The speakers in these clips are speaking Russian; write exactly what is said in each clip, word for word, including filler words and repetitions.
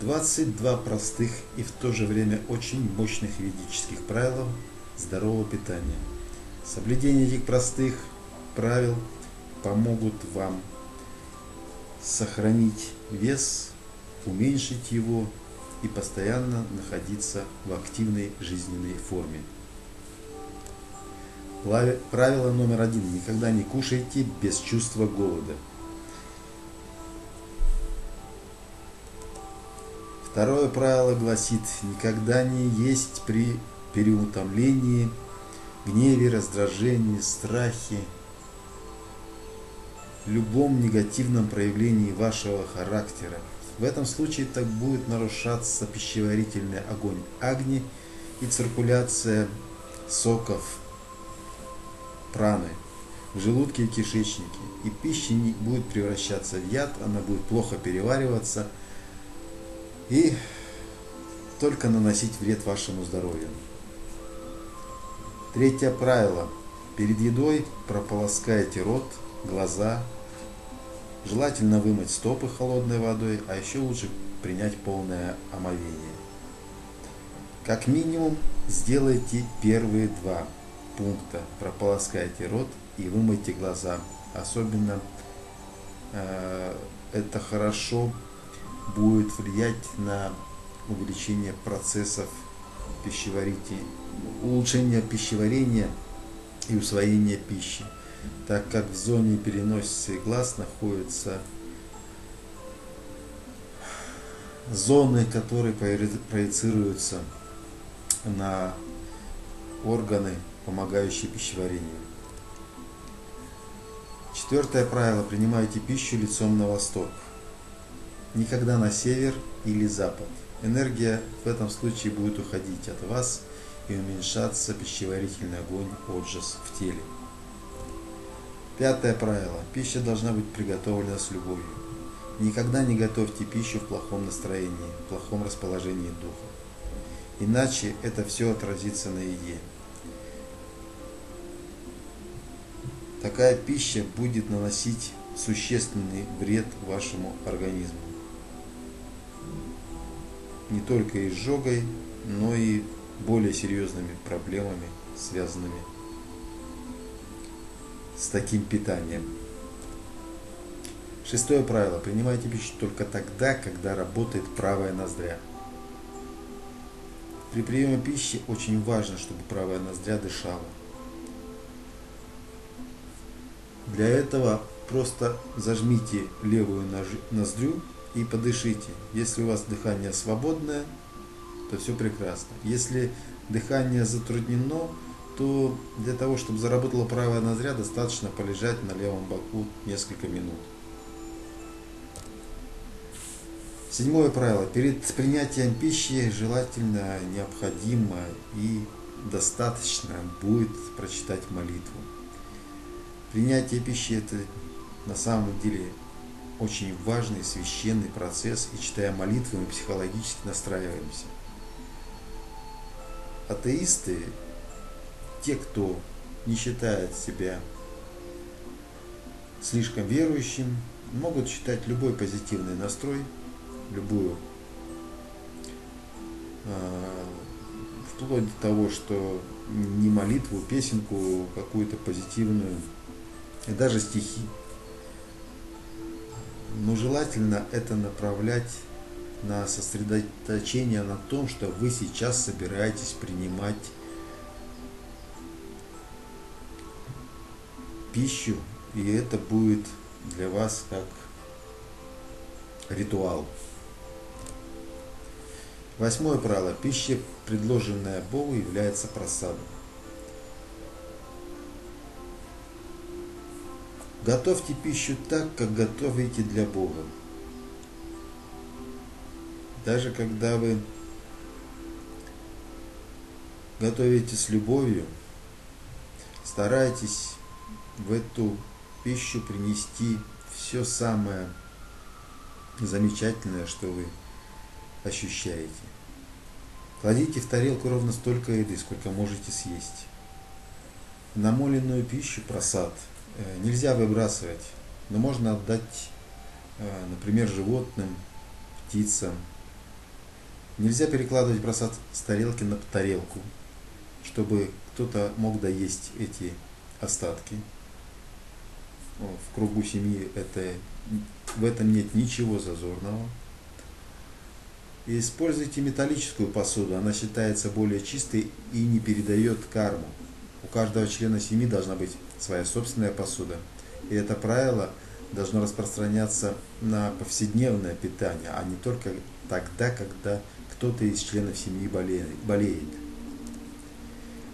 двадцать два простых и в то же время очень мощных ведических правил здорового питания. Соблюдение этих простых правил помогут вам сохранить вес, уменьшить его и постоянно находиться в активной жизненной форме. Правило номер один. Никогда не кушайте без чувства голода. Второе правило гласит: никогда не есть при переутомлении, гневе, раздражении, страхе, любом негативном проявлении вашего характера. В этом случае так будет нарушаться пищеварительный огонь агни и циркуляция соков праны в желудке и кишечнике, и пища не будет превращаться в яд, она будет плохо перевариваться и только наносить вред вашему здоровью. Третье правило. Перед едой прополоскайте рот, глаза. Желательно вымыть стопы холодной водой, а еще лучше принять полное омовение. Как минимум сделайте первые два пункта. Прополоскайте рот и вымойте глаза. Особенно э, это хорошо будет влиять на увеличение процессов пищеварения, улучшение пищеварения и усвоения пищи, так как в зоне переносицы глаз находятся зоны, которые проецируются на органы, помогающие пищеварению. Четвертое правило. Принимайте пищу лицом на восток. Никогда на север или запад. Энергия в этом случае будет уходить от вас и уменьшаться пищеварительный огонь, отжас в теле. Пятое правило. Пища должна быть приготовлена с любовью. Никогда не готовьте пищу в плохом настроении, в плохом расположении духа. Иначе это все отразится на еде. Такая пища будет наносить существенный вред вашему организму. Не только изжогой, но и более серьезными проблемами, связанными с таким питанием. Шестое правило. Принимайте пищу только тогда, когда работает правая ноздря. При приеме пищи очень важно, чтобы правая ноздря дышала. Для этого просто зажмите левую ноздрю и подышите. Если у вас дыхание свободное, то все прекрасно. Если дыхание затруднено, то для того, чтобы заработала правая ноздря, достаточно полежать на левом боку несколько минут. Седьмое правило. Перед принятием пищи желательно, необходимо и достаточно будет прочитать молитву. Принятие пищи – это на самом деле очень важный, священный процесс, и читая молитвы, мы психологически настраиваемся. Атеисты, те, кто не считает себя слишком верующим, могут считать любой позитивный настрой, любую, вплоть до того, что не молитву, песенку какую-то позитивную, и даже стихи. Но желательно это направлять на сосредоточение на том, что вы сейчас собираетесь принимать пищу, и это будет для вас как ритуал. Восьмое правило. Пища, предложенная Богу, является просадом. Готовьте пищу так, как готовите для Бога. Даже когда вы готовите с любовью, старайтесь в эту пищу принести все самое замечательное, что вы ощущаете. Кладите в тарелку ровно столько еды, сколько можете съесть. Намоленную пищу, просад, нельзя выбрасывать, но можно отдать, например, животным, птицам, Нельзя перекладывать, бросать с тарелки на тарелку, чтобы кто-то мог доесть эти остатки. В кругу семьи это, в этом нет ничего зазорного. И используйте металлическую посуду, она считается более чистой и не передает карму. У каждого члена семьи должна быть своя собственная посуда. И это правило должно распространяться на повседневное питание, а не только тогда, когда кто-то из членов семьи болеет.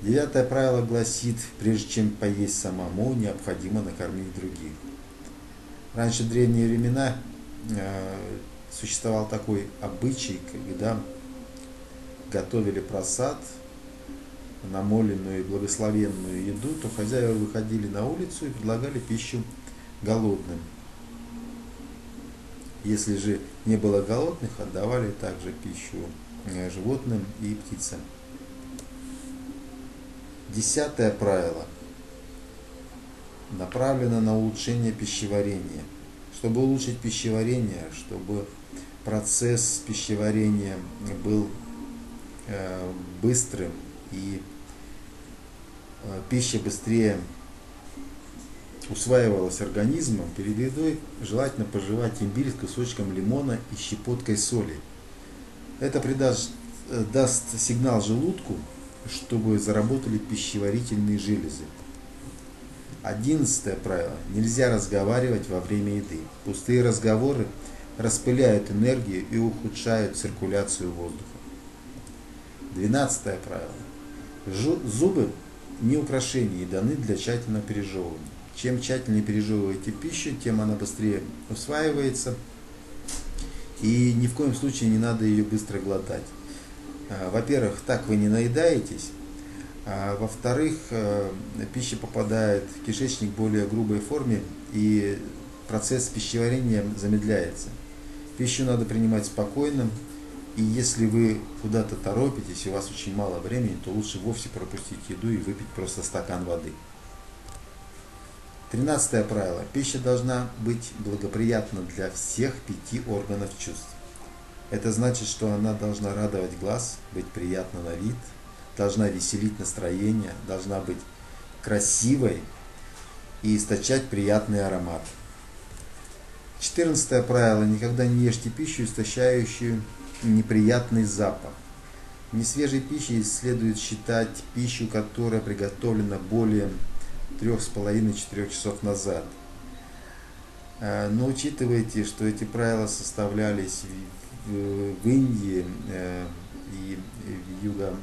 Девятое правило гласит: прежде чем поесть самому, необходимо накормить других. Раньше, в древние времена, существовал такой обычай, когда готовили просад, намоленную и благословенную еду, то хозяева выходили на улицу и предлагали пищу голодным. Если же не было голодных, отдавали также пищу животным и птицам. Десятое правило направлено на улучшение пищеварения. Чтобы улучшить пищеварение, чтобы процесс пищеварения был быстрым и пища быстрее усваивалась организмом, перед едой желательно пожевать имбирь с кусочком лимона и щепоткой соли. Это придаст, даст сигнал желудку, чтобы заработали пищеварительные железы. Одиннадцатое правило. Нельзя разговаривать во время еды. Пустые разговоры распыляют энергию и ухудшают циркуляцию воздуха. Двенадцатое правило. Зубы не украшения и даны для тщательного пережевывания. Чем тщательнее пережевываете пищу, тем она быстрее усваивается. И ни в коем случае не надо ее быстро глотать. Во-первых, так вы не наедаетесь. Во-вторых, пища попадает в кишечник в более грубой форме, и процесс пищеварения замедляется. Пищу надо принимать спокойно, и если вы куда-то торопитесь, и у вас очень мало времени, то лучше вовсе пропустить еду и выпить просто стакан воды. Тринадцатое правило. Пища должна быть благоприятна для всех пяти органов чувств. Это значит, что она должна радовать глаз, быть приятна на вид, должна веселить настроение, должна быть красивой и источать приятный аромат. Четырнадцатое правило. Никогда не ешьте пищу, истощающую неприятный запах. Несвежей пищей следует считать пищу, которая приготовлена более трёх с половиной — четырёх часов назад. Но учитывайте, что эти правила составлялись в Индии и в Юго...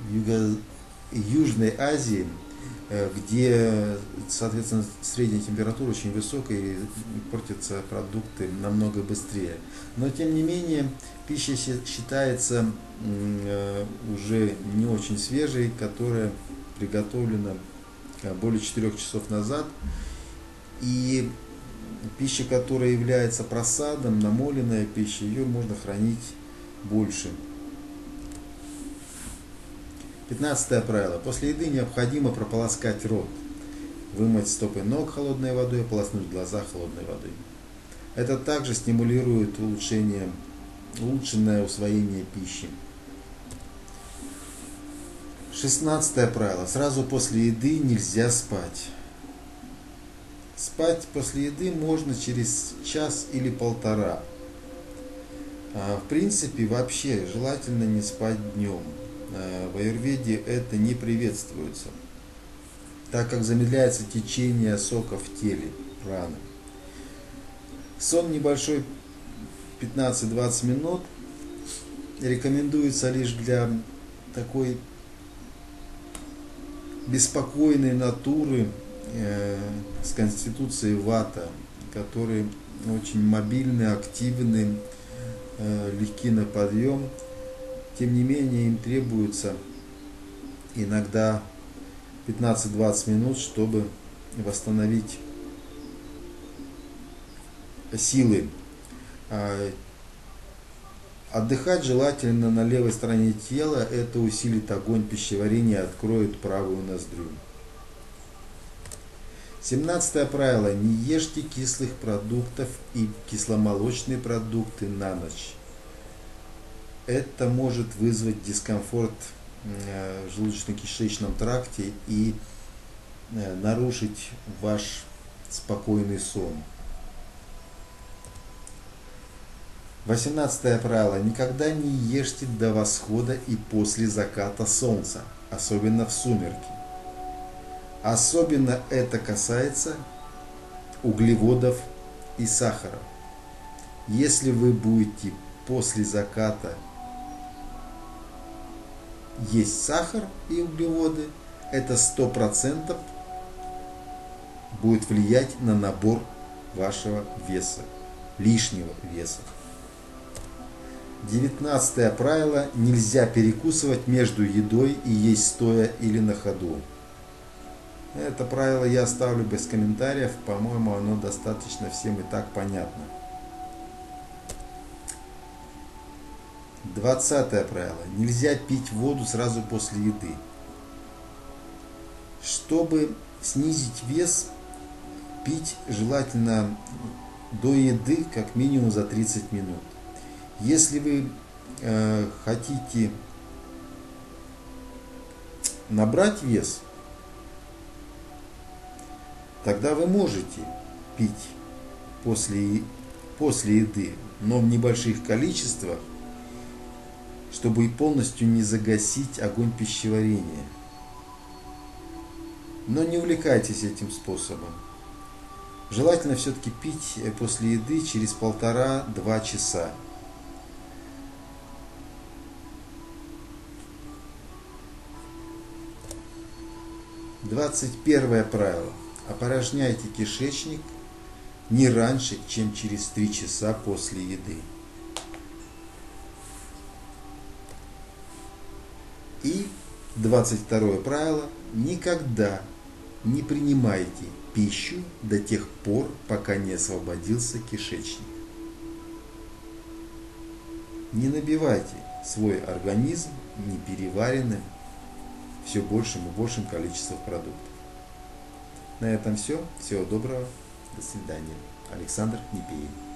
В Юго... Южной Азии, где, соответственно, средняя температура очень высокая и портятся продукты намного быстрее. Но, тем не менее, пища считается уже не очень свежей, которая приготовлена более четырёх часов назад. И пища, которая является просадом, намоленная пища, ее можно хранить больше. Пятнадцатое правило. После еды необходимо прополоскать рот, вымыть стопы ног холодной водой, ополоснуть глаза холодной водой. Это также стимулирует улучшение, улучшенное усвоение пищи. Шестнадцатое правило. Сразу после еды нельзя спать. Спать после еды можно через час или полтора. В принципе, вообще желательно не спать днем. В аюрведе это не приветствуется, так как замедляется течение сока в теле, праны. Сон небольшой, пятнадцать-двадцать минут, рекомендуется лишь для такой беспокойной натуры э, с конституцией вата, которые очень мобильны, активны, легки на подъем. Тем не менее, им требуется иногда пятнадцать-двадцать минут, чтобы восстановить силы. Отдыхать желательно на левой стороне тела, это усилит огонь пищеварения, откроет правую ноздрю. семнадцатое правило. Не ешьте кислых продуктов и кисломолочные продукты на ночь. Это может вызвать дискомфорт в желудочно-кишечном тракте и нарушить ваш спокойный сон. восемнадцатое правило. Никогда не ешьте до восхода и после заката солнца, особенно в сумерки. Особенно это касается углеводов и сахара. Если вы будете после заката есть сахар и углеводы, это сто процентов будет влиять на набор вашего веса, лишнего веса. девятнадцатое правило. Нельзя перекусывать между едой и есть стоя или на ходу. Это правило я оставлю без комментариев. По-моему, оно достаточно всем и так понятно. двадцатое правило. Нельзя пить воду сразу после еды. Чтобы снизить вес, пить желательно до еды как минимум за тридцать минут. Если вы э, хотите набрать вес, тогда вы можете пить после, после еды, но в небольших количествах, чтобы полностью не загасить огонь пищеварения. Но не увлекайтесь этим способом. Желательно все-таки пить после еды через полтора-два часа. двадцать первое правило. Опорожняйте кишечник не раньше, чем через три часа после еды. И двадцать второе правило. Никогда не принимайте пищу до тех пор, пока не освободился кишечник. Не набивайте свой организм непереваренным все большим и большим количеством продуктов. На этом все. Всего доброго. До свидания. Александр Непеин.